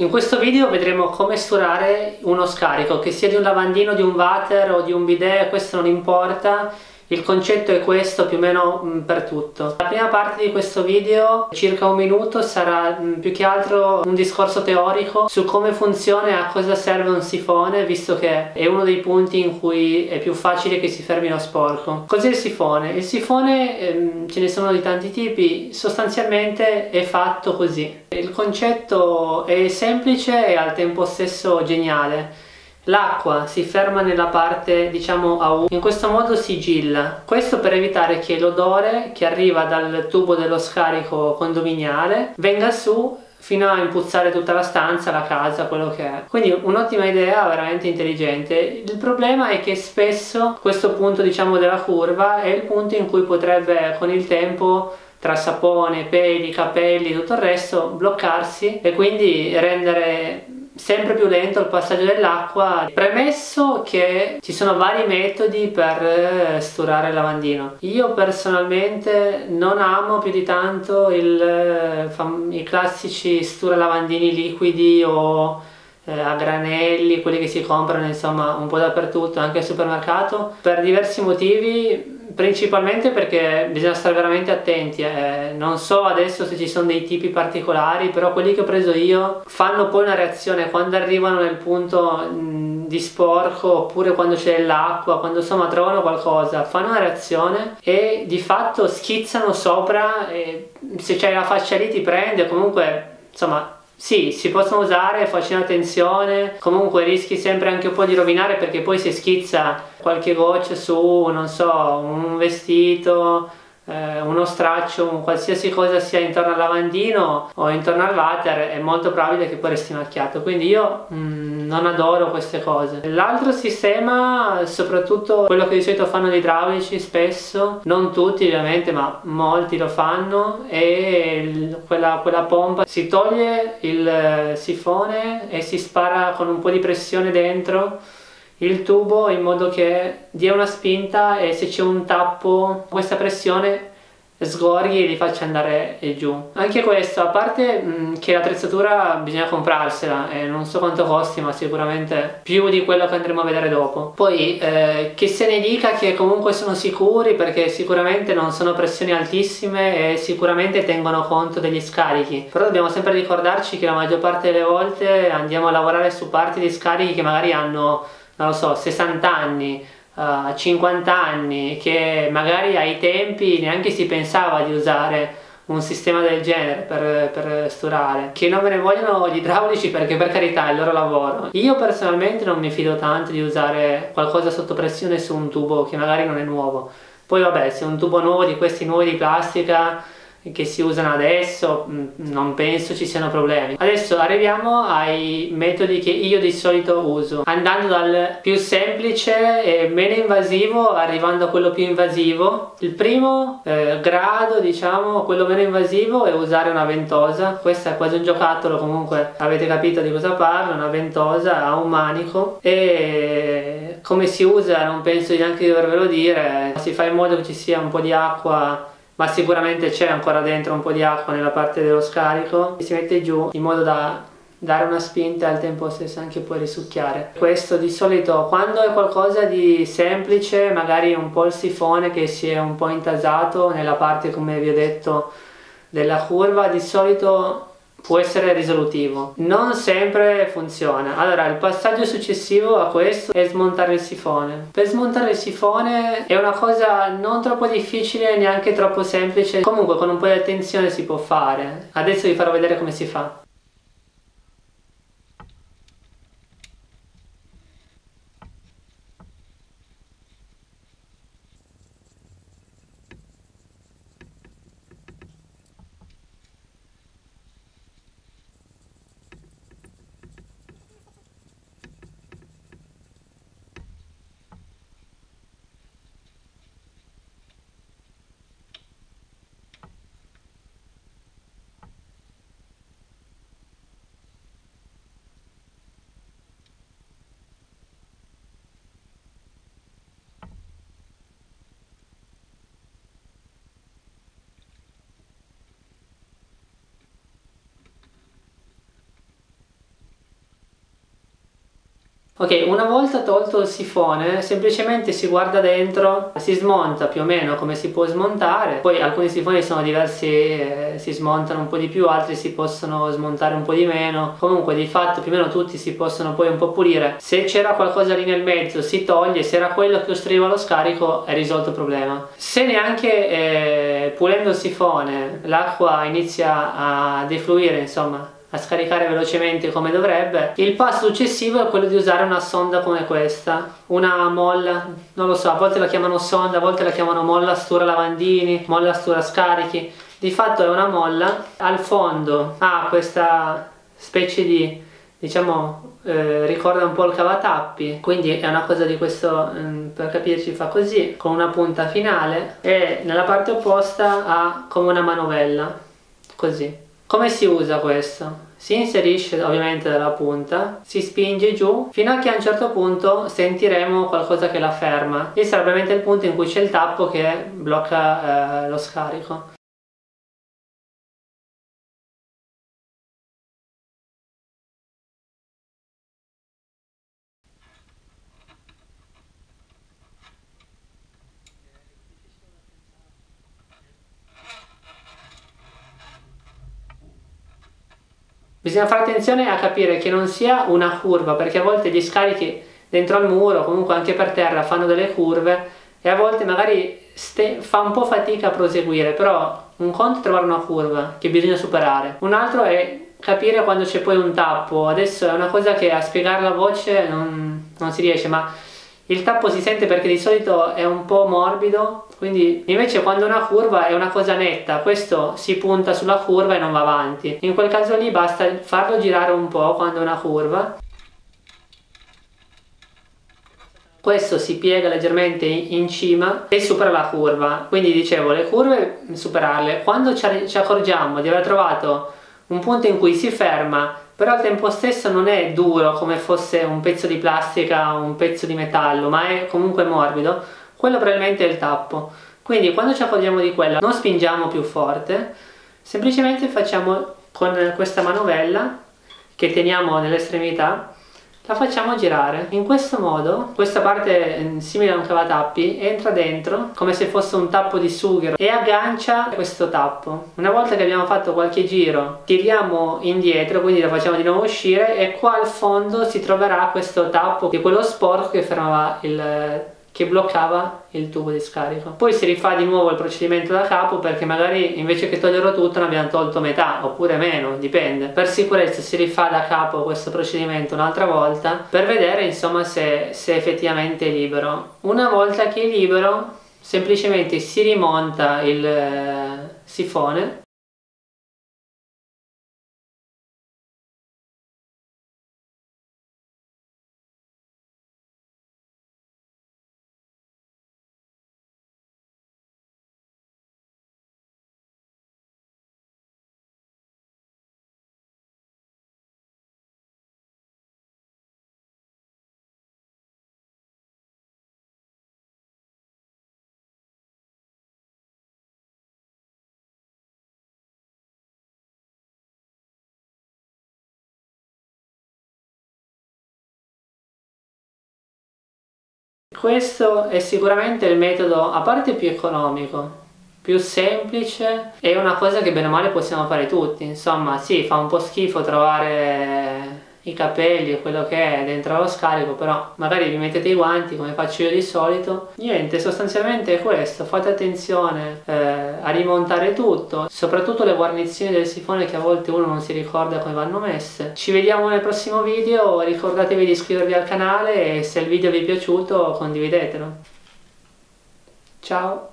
In questo video vedremo come sturare uno scarico, che sia di un lavandino, di un water o di un bidet, questo non importa, il concetto è questo più o meno per tutto. La prima parte di questo video, circa un minuto, sarà più che altro un discorso teorico su come funziona e a cosa serve un sifone, visto che è uno dei punti in cui è più facile che si fermi lo sporco. Cos'è il sifone? Il sifone ce ne sono di tanti tipi, sostanzialmente è fatto così. Il concetto è semplice e al tempo stesso geniale. L'acqua si ferma nella parte, diciamo, a U, in questo modo sigilla. Questo per evitare che l'odore che arriva dal tubo dello scarico condominiale venga su fino a impuzzare tutta la stanza, la casa, quello che è. Quindi un'ottima idea, veramente intelligente. Il problema è che spesso questo punto, diciamo, della curva è il punto in cui potrebbe con il tempo, tra sapone, peli, capelli, tutto il resto, bloccarsi e quindi rendere sempre più lento il passaggio dell'acqua. Premesso che ci sono vari metodi per sturare il lavandino, io personalmente non amo più di tanto i classici stura-lavandini liquidi o a granelli, quelli che si comprano insomma un po' dappertutto, anche al supermercato, per diversi motivi. Principalmente perché bisogna stare veramente attenti, non so adesso se ci sono dei tipi particolari, però quelli che ho preso io fanno poi una reazione quando arrivano nel punto di sporco, oppure quando c'è l'acqua, quando insomma trovano qualcosa, fanno una reazione e di fatto schizzano sopra e se c'hai la faccia lì ti prende. Comunque insomma sì, si possono usare, facendo attenzione, comunque rischi sempre anche un po' di rovinare, perché poi se schizza qualche goccia su, non so, un vestito, uno straccio, qualsiasi cosa sia intorno al lavandino o intorno al water, è molto probabile che poi resti macchiato, quindi io non adoro queste cose. L'altro sistema, soprattutto quello che di solito fanno gli idraulici spesso, non tutti ovviamente, ma molti lo fanno, è quella pompa. Si toglie il sifone e si spara con un po' di pressione dentro il tubo in modo che dia una spinta e se c'è un tappo questa pressione sgorghi e li faccia andare giù. Anche questo, a parte che l'attrezzatura bisogna comprarsela e non so quanto costi, ma sicuramente più di quello che andremo a vedere dopo. Poi che se ne dica che comunque sono sicuri, perché sicuramente non sono pressioni altissime e sicuramente tengono conto degli scarichi, però dobbiamo sempre ricordarci che la maggior parte delle volte andiamo a lavorare su parti di scarichi che magari hanno, non lo so, 60 anni, 50 anni, che magari ai tempi neanche si pensava di usare un sistema del genere per sturare. Che non me ne vogliono gli idraulici, perché per carità è il loro lavoro. Io personalmente non mi fido tanto di usare qualcosa sotto pressione su un tubo che magari non è nuovo. Poi vabbè, se è un tubo nuovo, di questi nuovi di plastica che si usano adesso, non penso ci siano problemi. Adesso arriviamo ai metodi che io di solito uso, andando dal più semplice e meno invasivo arrivando a quello più invasivo. Il primo grado, diciamo, quello meno invasivo, è usare una ventosa. Questa è quasi un giocattolo, comunque avete capito di cosa parlo, una ventosa a un manico. E come si usa non penso neanche di dovervelo dire, si fa in modo che ci sia un po' di acqua, ma sicuramente c'è ancora dentro un po' di acqua nella parte dello scarico, e si mette giù in modo da dare una spinta e al tempo stesso anche poi risucchiare. Questo di solito quando è qualcosa di semplice, magari un po' il sifone che si è un po' intasato nella parte, come vi ho detto, della curva, di solito può essere risolutivo. Non sempre funziona. Allora, il passaggio successivo a questo è smontare il sifone. Per smontare il sifone è una cosa non troppo difficile, neanche troppo semplice, comunque con un po' di attenzione si può fare. Adesso vi farò vedere come si fa. Ok, una volta tolto il sifone semplicemente si guarda dentro, si smonta più o meno come si può smontare, poi alcuni sifoni sono diversi, si smontano un po' di più, altri si possono smontare un po' di meno, comunque di fatto più o meno tutti si possono poi un po' pulire. Se c'era qualcosa lì nel mezzo si toglie, se era quello che ostruiva lo scarico è risolto il problema. Se neanche pulendo il sifone l'acqua inizia a defluire, insomma a scaricare velocemente come dovrebbe, il passo successivo è quello di usare una sonda come questa, una molla, non lo so, a volte la chiamano sonda, a volte la chiamano molla stura lavandini, molla stura scarichi, di fatto è una molla, al fondo ha questa specie di, diciamo, ricorda un po' il cavatappi, quindi è una cosa di questo, per capirci fa così, con una punta finale, e nella parte opposta ha come una manovella, così. Come si usa questo? Si inserisce ovviamente dalla punta, si spinge giù fino a che a un certo punto sentiremo qualcosa che la ferma. E sarà ovviamente il punto in cui c'è il tappo che blocca lo scarico. Bisogna fare attenzione a capire che non sia una curva, perché a volte gli scarichi dentro al muro, comunque anche per terra, fanno delle curve e a volte magari fa un po' fatica a proseguire, però un conto è trovare una curva che bisogna superare, un altro è capire quando c'è poi un tappo. Adesso è una cosa che a spiegare la voce non si riesce, ma il tappo si sente perché di solito è un po' morbido, quindi invece quando una curva è una cosa netta, questo si punta sulla curva e non va avanti. In quel caso lì basta farlo girare un po' quando è una curva. Questo si piega leggermente in cima e supera la curva. Quindi dicevo, le curve superarle. Quando ci accorgiamo di aver trovato un punto in cui si ferma, però al tempo stesso non è duro come fosse un pezzo di plastica o un pezzo di metallo, ma è comunque morbido, quello probabilmente è il tappo. Quindi quando ci accorgiamo di quello non spingiamo più forte, semplicemente facciamo con questa manovella che teniamo nell'estremità, la facciamo girare. In questo modo questa parte simile a un cavatappi entra dentro come se fosse un tappo di sughero e aggancia questo tappo. Una volta che abbiamo fatto qualche giro tiriamo indietro, quindi la facciamo di nuovo uscire e qua al fondo si troverà questo tappo di quello sporco che fermava che bloccava il tubo di scarico. Poi si rifà di nuovo il procedimento da capo, perché magari invece che toglierlo tutto ne abbiamo tolto metà oppure meno, dipende. Per sicurezza si rifà da capo questo procedimento un'altra volta per vedere insomma se effettivamente è libero. Una volta che è libero semplicemente si rimonta il sifone. Questo è sicuramente il metodo, a parte più economico, più semplice, è una cosa che bene o male possiamo fare tutti. Insomma, sì, fa un po' schifo trovare i capelli e quello che è dentro lo scarico, però magari vi mettete i guanti come faccio io di solito. Niente, sostanzialmente è questo, fate attenzione a rimontare tutto, soprattutto le guarnizioni del sifone che a volte uno non si ricorda come vanno messe. Ci vediamo nel prossimo video, ricordatevi di iscrivervi al canale e se il video vi è piaciuto condividetelo. Ciao!